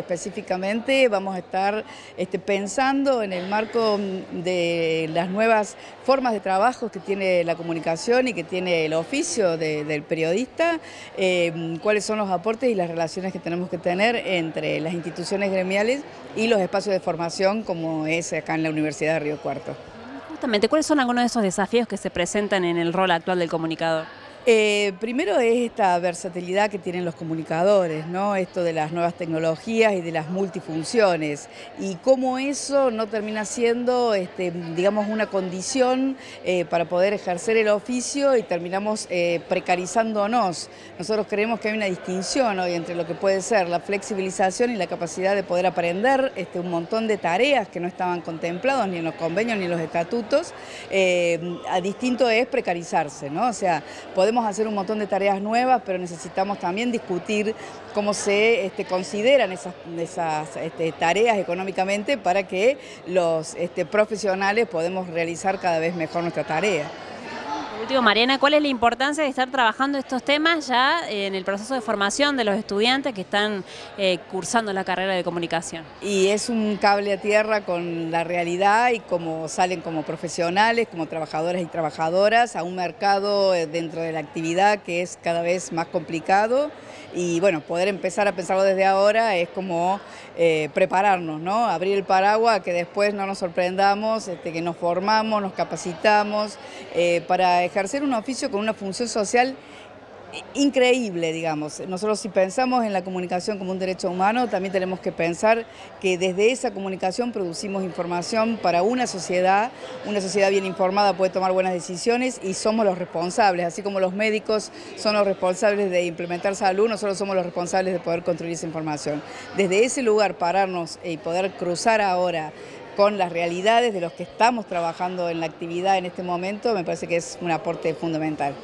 Específicamente vamos a estar pensando en el marco de las nuevas formas de trabajo que tiene la comunicación y que tiene el oficio del periodista, cuáles son los aportes y las relaciones que tenemos que tener entre las instituciones gremiales y los espacios de formación como es acá en la Universidad de Río Cuarto. Justamente, ¿cuáles son algunos de esos desafíos que se presentan en el rol actual del comunicador? Primero es esta versatilidad que tienen los comunicadores, ¿no? Esto de las nuevas tecnologías y de las multifunciones, y cómo eso no termina siendo, digamos, una condición para poder ejercer el oficio y terminamos precarizándonos. Nosotros creemos que hay una distinción hoy entre lo que puede ser la flexibilización y la capacidad de poder aprender un montón de tareas que no estaban contempladas ni en los convenios ni en los estatutos. Distinto es precarizarse, ¿no? O sea, podemos hacer un montón de tareas nuevas, pero necesitamos también discutir cómo se consideran esas tareas económicamente para que los profesionales podamos realizar cada vez mejor nuestra tarea. Último, Mariana, ¿cuál es la importancia de estar trabajando estos temas ya en el proceso de formación de los estudiantes que están cursando la carrera de comunicación? Y es un cable a tierra con la realidad y cómo salen como profesionales, como trabajadoras y trabajadoras a un mercado dentro de la actividad que es cada vez más complicado. Y bueno, poder empezar a pensarlo desde ahora es como prepararnos, ¿no? Abrir el paraguas, que después no nos sorprendamos, que nos formamos, nos capacitamos para ejercer un oficio con una función social increíble, digamos. Nosotros, si pensamos en la comunicación como un derecho humano, también tenemos que pensar que desde esa comunicación producimos información para una sociedad bien informada puede tomar buenas decisiones y somos los responsables, así como los médicos son los responsables de implementar salud, nosotros somos los responsables de poder construir esa información. Desde ese lugar pararnos y poder cruzar ahora con las realidades de los que estamos trabajando en la actividad en este momento, me parece que es un aporte fundamental.